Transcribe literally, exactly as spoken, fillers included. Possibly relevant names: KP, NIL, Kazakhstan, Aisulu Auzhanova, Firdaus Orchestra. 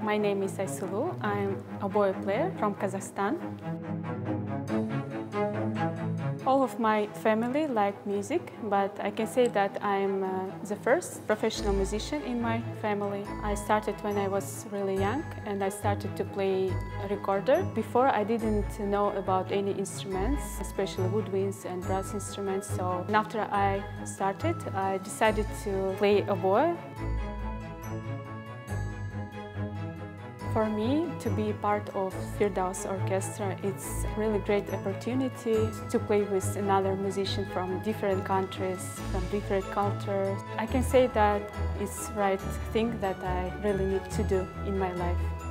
My name is Aisulu. I'm a oboe player from Kazakhstan. All of my family like music, but I can say that I'm uh, the first professional musician in my family. I started when I was really young, and I started to play a recorder. Before, I didn't know about any instruments, especially woodwinds and brass instruments. So after I started, I decided to play oboe. For me, to be part of Firdaus Orchestra, it's a really great opportunity to play with another musician from different countries, from different cultures. I can say that it's the right thing that I really need to do in my life.